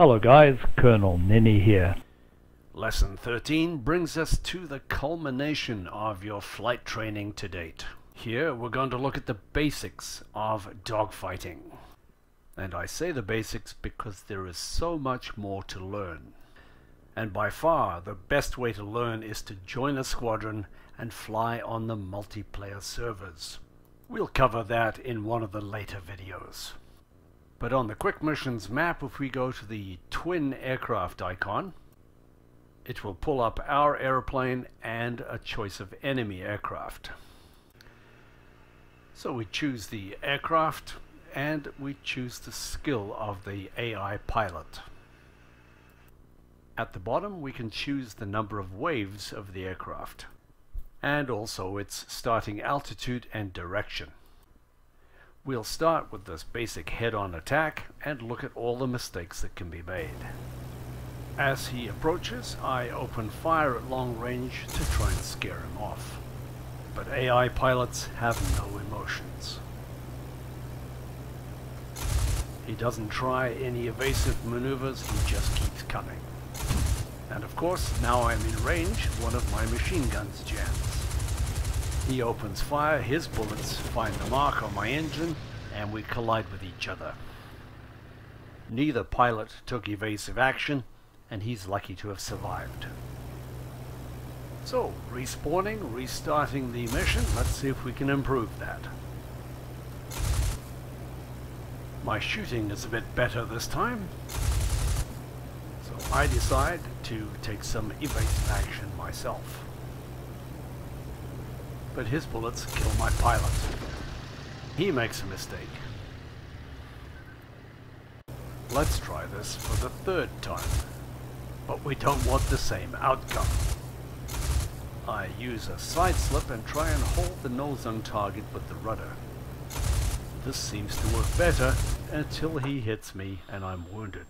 Hello guys, Colonel Ninny here. Lesson 13 brings us to the culmination of your flight training to date. Here we're going to look at the basics of dogfighting. And I say the basics because there is so much more to learn. And by far the best way to learn is to join a squadron and fly on the multiplayer servers. We'll cover that in one of the later videos. But on the quick missions map, if we go to the twin aircraft icon, it will pull up our airplane and a choice of enemy aircraft. So we choose the aircraft and we choose the skill of the AI pilot. At the bottom we can choose the number of waves of the aircraft and also its starting altitude and direction. We'll start with this basic head-on attack and look at all the mistakes that can be made. As he approaches, I open fire at long range to try and scare him off. But AI pilots have no emotions. He doesn't try any evasive maneuvers, he just keeps coming. And of course, now I'm in range, one of my machine guns jams. He opens fire, his bullets find the mark on my engine, and we collide with each other. Neither pilot took evasive action, and he's lucky to have survived. So, respawning, restarting the mission, let's see if we can improve that. My shooting is a bit better this time, so I decide to take some evasive action myself. But his bullets kill my pilot. He makes a mistake. Let's try this for the third time, but we don't want the same outcome. I use a side slip and try and hold the nose on target with the rudder. This seems to work better until he hits me and I'm wounded.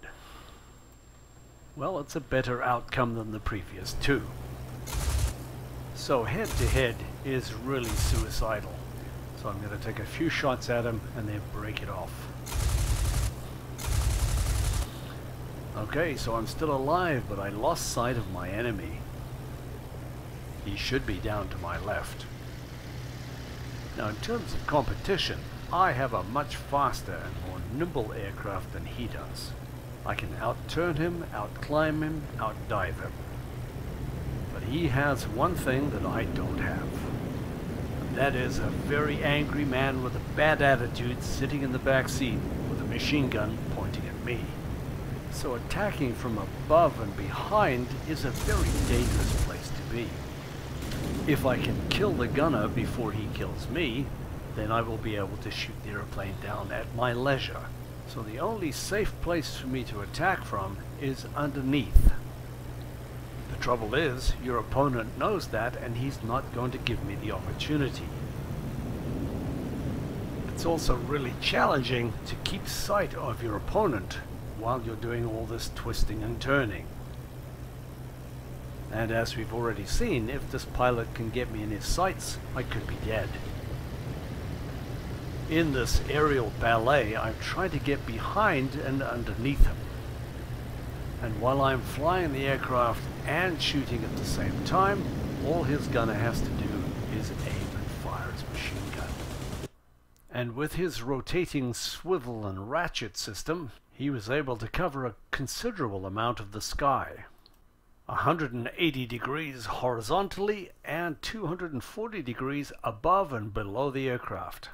Well, it's a better outcome than the previous two. So head-to-head is really suicidal. So I'm going to take a few shots at him and then break it off. Okay, so I'm still alive, but I lost sight of my enemy. He should be down to my left. Now in terms of competition, I have a much faster and more nimble aircraft than he does. I can outturn him, outclimb him, outdive him. He has one thing that I don't have. And that is a very angry man with a bad attitude sitting in the back seat with a machine gun pointing at me. So attacking from above and behind is a very dangerous place to be. If I can kill the gunner before he kills me, then I will be able to shoot the airplane down at my leisure. So the only safe place for me to attack from is underneath. The trouble is, your opponent knows that and he's not going to give me the opportunity. It's also really challenging to keep sight of your opponent while you're doing all this twisting and turning. And as we've already seen, if this pilot can get me in his sights, I could be dead. In this aerial ballet, I'm trying to get behind and underneath him. And while I'm flying the aircraft and shooting at the same time, all his gunner has to do is aim and fire his machine gun. And with his rotating swivel and ratchet system, he was able to cover a considerable amount of the sky. 180 degrees horizontally and 240 degrees above and below the aircraft.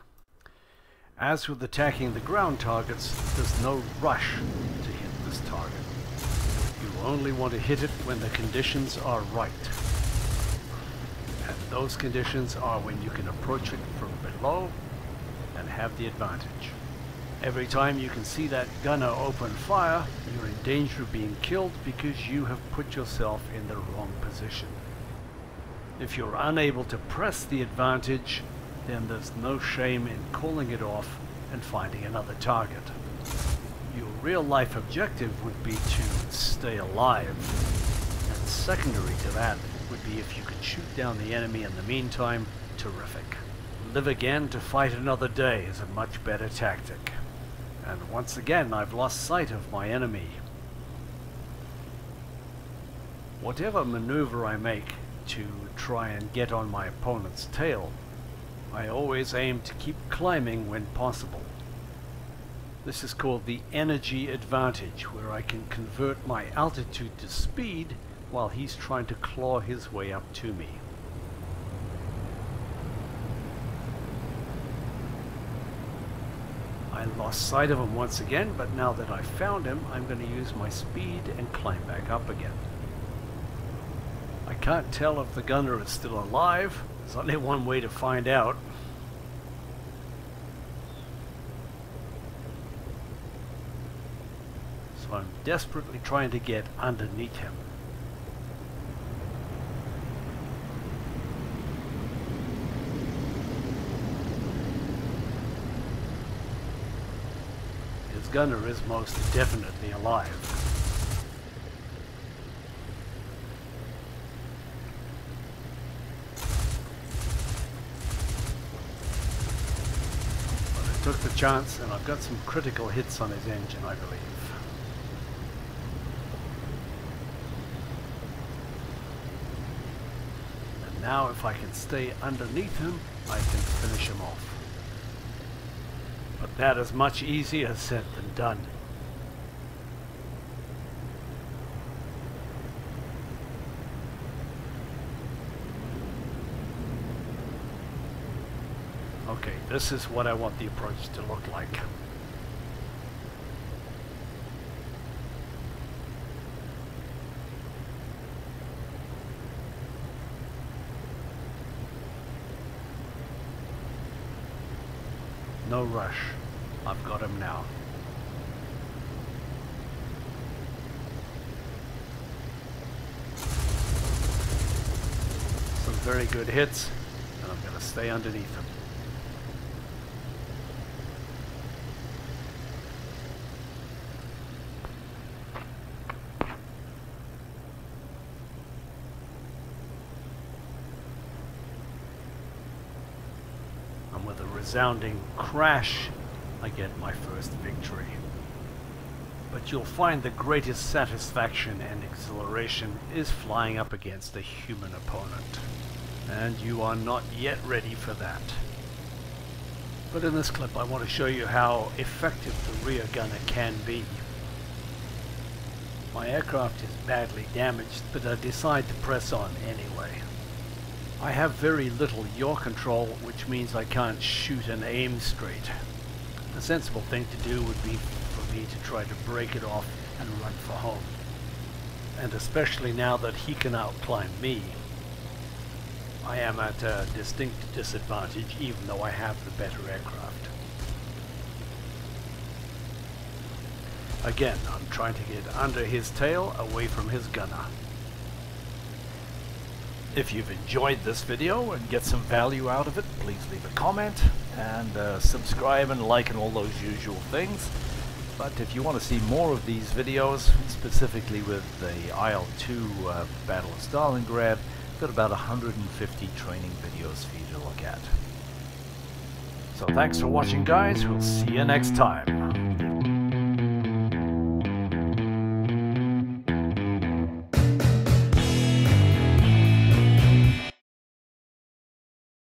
As with attacking the ground targets, there's no rush to hit this target. Only want to hit it when the conditions are right. And those conditions are when you can approach it from below and have the advantage. Every time you can see that gunner open fire, you're in danger of being killed because you have put yourself in the wrong position. If you're unable to press the advantage, then there's no shame in calling it off and finding another target. Your real-life objective would be to stay alive, and secondary to that would be if you could shoot down the enemy in the meantime, terrific. Live again to fight another day is a much better tactic. And once again I've lost sight of my enemy. Whatever maneuver I make to try and get on my opponent's tail, I always aim to keep climbing when possible. This is called the energy advantage, where I can convert my altitude to speed while he's trying to claw his way up to me. I lost sight of him once again, but now that I've found him, I'm going to use my speed and climb back up again. I can't tell if the gunner is still alive. There's only one way to find out. So I'm desperately trying to get underneath him. His gunner is most definitely alive. Took the chance, and I've got some critical hits on his engine, I believe. And now if I can stay underneath him, I can finish him off. But that is much easier said than done. Okay, this is what I want the approach to look like. No rush. I've got him now. Some very good hits, and I'm going to stay underneath him. Resounding crash, I get my first victory. But you'll find the greatest satisfaction and exhilaration is flying up against a human opponent. And you are not yet ready for that. But in this clip I want to show you how effective the rear gunner can be. My aircraft is badly damaged, but I decide to press on anyway. I have very little yaw control, which means I can't shoot and aim straight. The sensible thing to do would be for me to try to break it off and run for home. And especially now that he can outclimb me, I am at a distinct disadvantage, even though I have the better aircraft. Again, I'm trying to get under his tail, away from his gunner. If you've enjoyed this video and get some value out of it, please leave a comment and subscribe and like and all those usual things. But if you want to see more of these videos, specifically with the IL-2 Battle of Stalingrad, I've got about 150 training videos for you to look at. So thanks for watching, guys. We'll see you next time.